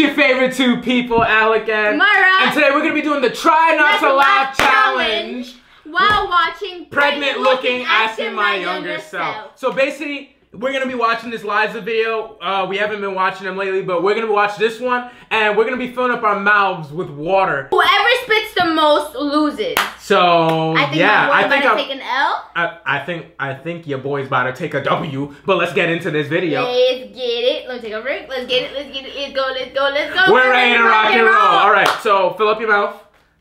your favorite two people, Alec and Moyra. And today we're going to be doing the Try Not to Laugh Challenge while watching Pregnant Looking Asking My Younger Self. So basically, we're going to be watching this Liza video. We haven't been watching them lately, but we're going to watch this one. And we're going to be filling up our mouths with water. Whoever spits the most loses. So, yeah. I think my boy's about to take an L. I think your boy's about to take a W. But let's get into this video. Let's get it. Let's take a break. Let's get it. Let's get it. Let's go. Let's go. Let's go. We're ready to rock and roll. All right. So, fill up your mouth.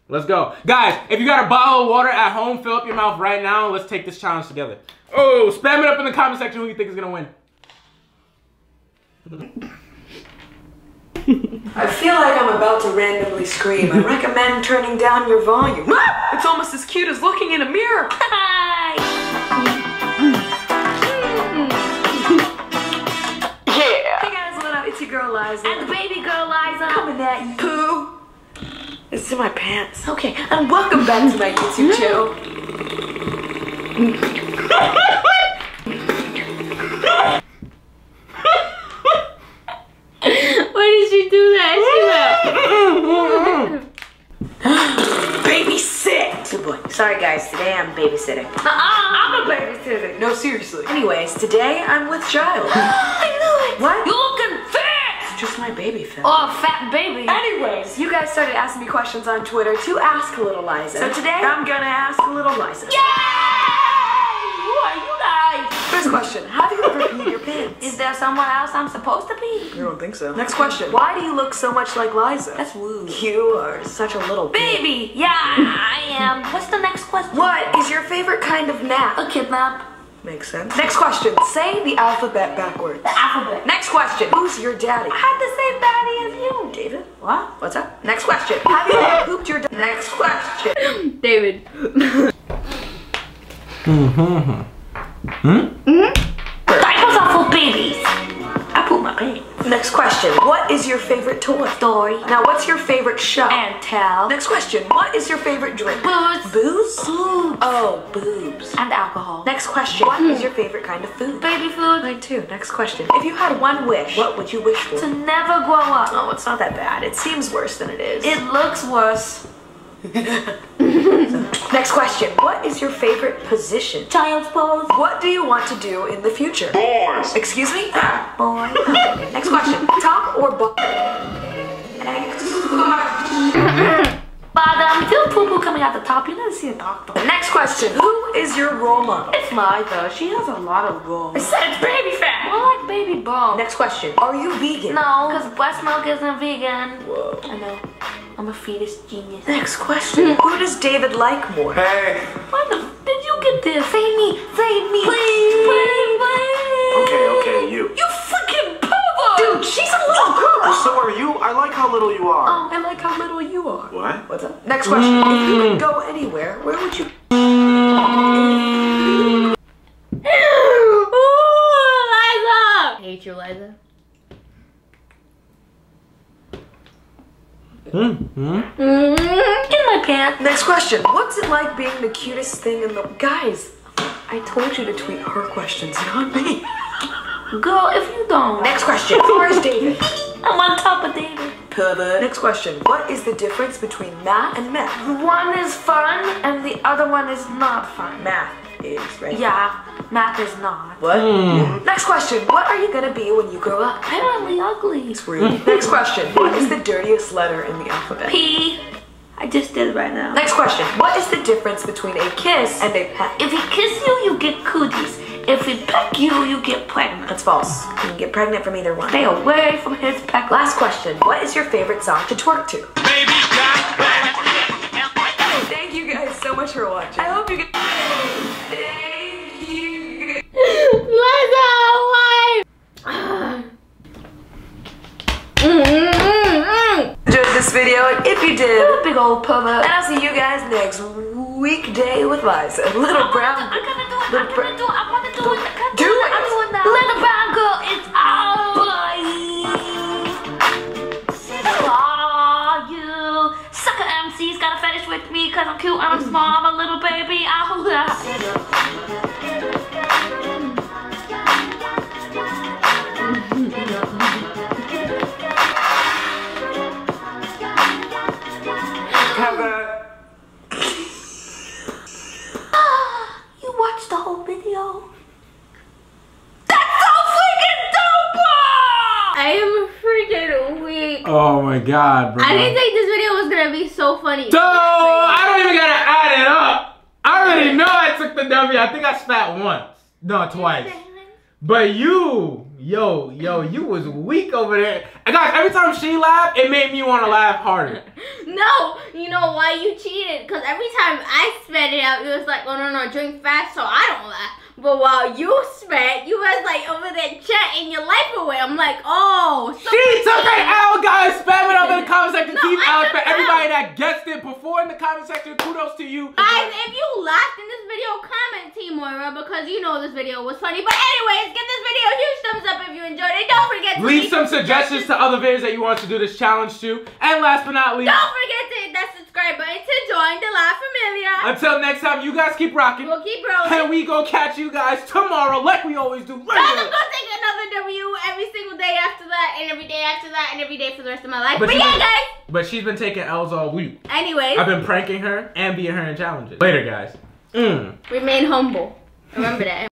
Let's go. Guys, if you got a bottle of water at home, fill up your mouth right now. And let's take this challenge together. Oh, spam it up in the comment section who you think is gonna win. I feel like I'm about to randomly scream. I recommend turning down your volume. Ah! It's almost as cute as looking in a mirror. Yeah. Hey guys, what up? It's your girl Liza. And the baby girl Liza. Coming at you. Poo. It's in my pants. Okay, and welcome back to my YouTube channel. Why did she do that? Babysit! Good boy. Sorry guys, today I'm babysitting. I'm a babysitter. No, seriously. Anyways, today I'm with child. I knew it! What? You're looking fat! It's just my baby film. Oh, fat baby. Anyways, you guys started asking me questions on Twitter to ask a little Liza. So today, I'm gonna ask a little Liza. Yeah! First question, have you ever peed your pants? Is there somewhere else I'm supposed to pee? I don't think so. Next question, why do you look so much like Liza? That's rude. You are such a little baby. Kid. Yeah, I am. What's the next question? What is your favorite kind of nap? A kidnap. Makes sense. Next question, say the alphabet backwards. The alphabet. Next question, who's your daddy? I had the same daddy as you. David? What? What's up? Next question, have you ever pooped your daddy? Next question. David. Diapers are for babies. I poop my pants. Next question. What is your favorite toy? Story. Now, what's your favorite show? And tell. Next question. What is your favorite drink? Booze. Booze? Boobs. Oh, boobs. And alcohol. Next question. What is your favorite kind of food? Baby food. Mine too. Next question. If you had one wish, what would you wish for? To never grow up. Oh, it's not that bad. It seems worse than it is. It looks worse. Next question. What is your favorite position? Child's pose. What do you want to do in the future? Boys. Excuse me? Boy. Next question. Top or bottom? Bottom. Feel poo-poo coming out the top. You never see a doctor. Next question. Who is your role model? It's Liza. She has a lot of roles. I said it's baby fat. More like baby bone. Next question. Are you vegan? No, because breast milk isn't vegan. Whoa. I know. I'm a fetus genius. Next question. Who does David like more? Hey. Why the f did you get this? Save me. Save me. Please. Please. Please. Okay, okay, you. You fucking pervert. Dude, she's a little girl. So are you. I like how little you are. Oh, I like how little you are. What? What's up? Next question. If you could go anywhere, where would you... Ooh, Liza. I hate you, Liza. In my pants. Next question. What's it like being the cutest thing in the... Guys, I told you to tweet her questions, not me. Girl, if you don't... Next question. Where's David? I'm on top of David. Pervert. Next question. What is the difference between math and math? One is fun and the other one is not fun. Math is, right? Yeah. Math is not. What? Mm. Next question. What are you gonna be when you grow up? Apparently ugly. It's rude. Next question. What is the dirtiest letter in the alphabet? P. I just did right now. Next question. What is the difference between a kiss and a peck? If he kisses you, you get cooties. If he pecks you, you get pregnant. That's false. You can get pregnant from either one. Stay away from his peck. Last question. What is your favorite song to twerk to? Baby got back. Thank you guys so much for watching. I hope you guys... Enjoyed this video, and if you did, what a big old pervert. And I'll see you guys next weekday with Liza. Little brown. I'm gonna do it. I wanna do it. Do it. I'm doing that. Little brown girl, it's all you. Sucker MC's got a fetish with me because I'm cute and I'm small. I'm a little baby. Oh my god, bro. I didn't think this video was gonna be so funny. So I don't even gotta add it up. I already know I took the W. I think I spat once. No, twice. But you was weak over there. And guys, every time she laughed, it made me want to laugh harder. No, you know why you cheated? Because every time I spat it out, it was like, oh no, no, drink fast so I don't laugh. But while you spat, you was like over there chatting your life away. I'm like, oh. She took it out, guys. Spam it up in the comment section. Keep out for everybody that guessed it before in the comment section. Kudos to you. Guys, if you laughed in this video, comment Team Moyra because you know this video was funny. But anyways, give this video a huge thumbs up if you enjoyed it. Don't forget to leave some suggestions to other videos that you want to do this challenge to. And last but not least, don't forget to hit that subscribe button to join the live familia. Until next time, you guys keep rocking. We'll keep rolling. And we go catch you guys tomorrow like we always do. I'm gonna take another W every single day after that and every day after that and every day for the rest of my life. But yeah, guys. But she's been taking L's all week. Anyways. I've been pranking her and being her in challenges. Later, guys. Remain humble. Remember that.